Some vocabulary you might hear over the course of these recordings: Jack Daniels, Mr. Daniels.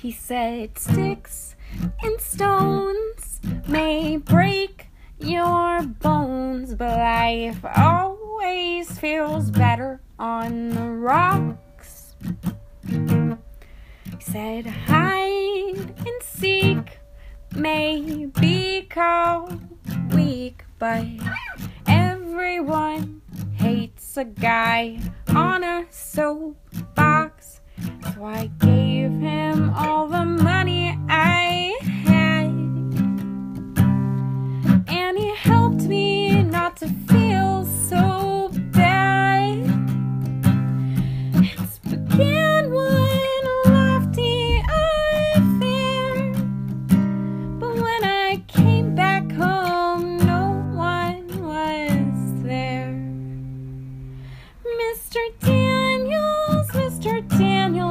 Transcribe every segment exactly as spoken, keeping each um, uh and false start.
He said, sticks and stones may break your bones, but life always feels better on the rocks. He said, hide and seek may be called weak, but everyone hates a guy on a soapbox. So I gave him all the money I had, and he helped me not to feel so bad. It's began one lofty affair, but when I came back home, no one was there. Mister Daniels, Mister Daniels,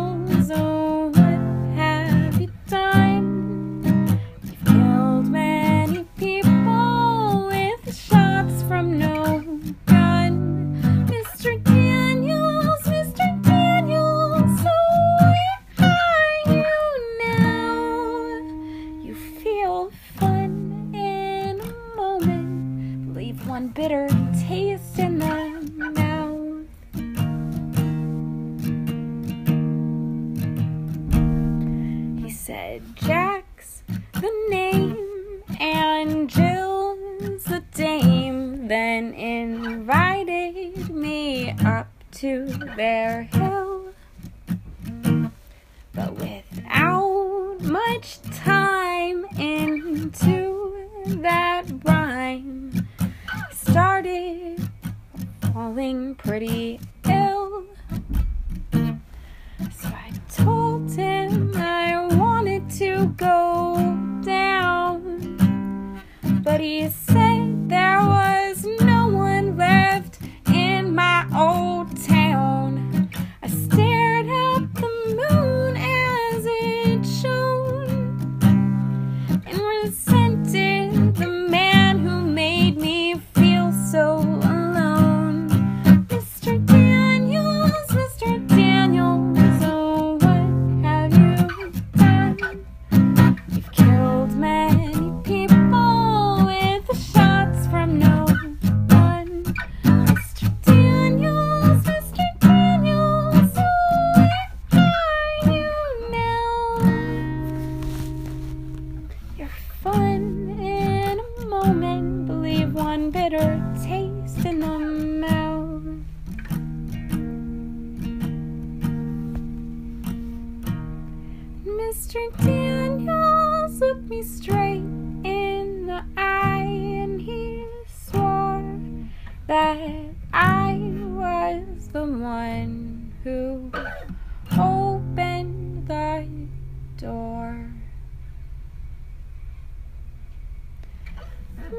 one bitter taste in the mouth. He said, Jack's the name and Jill's the dame, then invited me up to their hill. But without much time into that rhyme, started falling pretty ill. So I told him I wanted to go down, but he said there was no one left in my old town. I stared at the moon as it shone and resented the man who made me so alone. Mister Daniels, Mister Daniels, oh, what have you done? You've killed many people with shots from no one. Mister Daniels, Mister Daniels, oh, where are you now? You're fun in a moment, but leave one bitter taste in the mouth. Mister Daniels looked me straight in the eye, and he swore that I was the one who opened the door.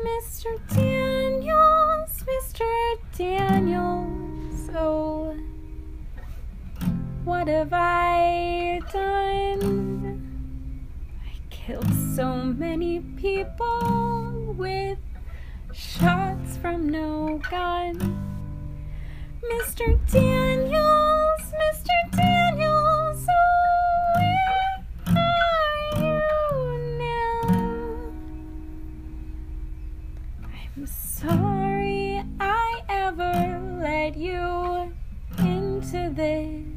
Mister Daniels, Mister Daniels, oh, what have I done? I killed so many people with shots from no gun. Mister Daniels, Mister Daniels, oh, where are you now? I'm sorry I ever let you into this.